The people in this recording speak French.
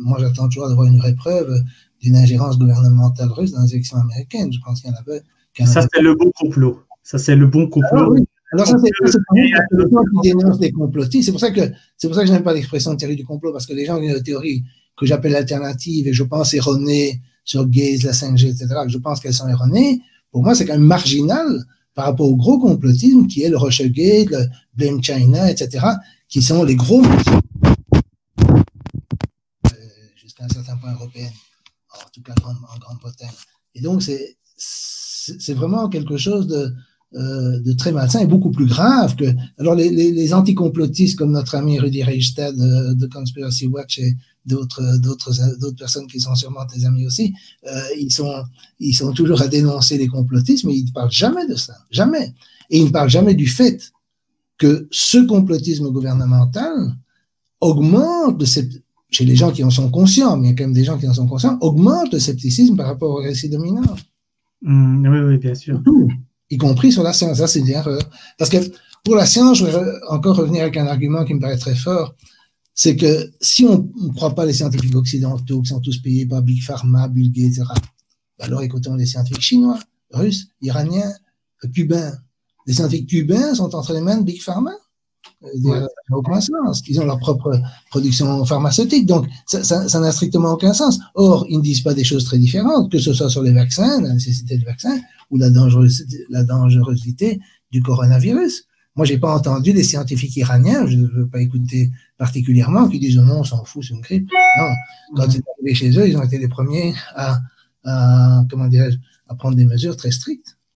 Moi, j'attends toujours d'avoir une vraie preuve d'une ingérence gouvernementale russe dans les élections américaines. Je pense qu'il y en avait. Ça, c'est le bon complot. Ça, c'est le bon complot. Ah, oui. Alors, ça, c'est le gens qui dénoncent les complotistes. C'est pour ça que je n'aime pas l'expression théorie du complot, parce que les gens qui ont une théorie que j'appelle alternative et je pense erronée sur Gates, la 5G, etc., que je pense qu'elles sont erronées, pour moi, c'est quand même marginal par rapport au gros complotisme qui est le Russia-Gate, le Blame China, etc., qui sont les gros jusqu'à un certain point européen, en tout cas en Grande-Bretagne. Et donc, c'est vraiment quelque chose de très malsain et beaucoup plus grave que. Alors, les anticomplotistes comme notre ami Rudi Reichstadt de Conspiracy Watch et d'autres personnes qui sont sûrement tes amis aussi, ils sont toujours à dénoncer les complotistes, mais ils ne parlent jamais de ça, jamais. Et ils ne parlent jamais du fait que ce complotisme gouvernemental augmente, chez les gens qui en sont conscients, mais il y a quand même des gens qui en sont conscients, augmente le scepticisme par rapport au récit dominant. Oui, bien sûr. Tout, y compris sur la science, ça c'est une erreur. Parce que pour la science, je vais encore revenir avec un argument qui me paraît très fort, c'est que si on ne croit pas les scientifiques occidentaux qui sont tous payés par Big Pharma, Bill Gates, etc., alors écoutons les scientifiques chinois, russes, iraniens, cubains. Les scientifiques cubains sont entre les mains de Big Pharma. Aucun sens. Ils ont leur propre production pharmaceutique, donc ça n'a strictement aucun sens. Or, ils ne disent pas des choses très différentes, que ce soit sur les vaccins, la nécessité des vaccins, ou la dangerosité du coronavirus. Moi, j'ai pas entendu les scientifiques iraniens, je ne veux pas écouter particulièrement, qui disent oh non, on s'en fout, c'est une grippe. Non, quand ils sont arrivés chez eux, ils ont été les premiers à prendre des mesures très strictes.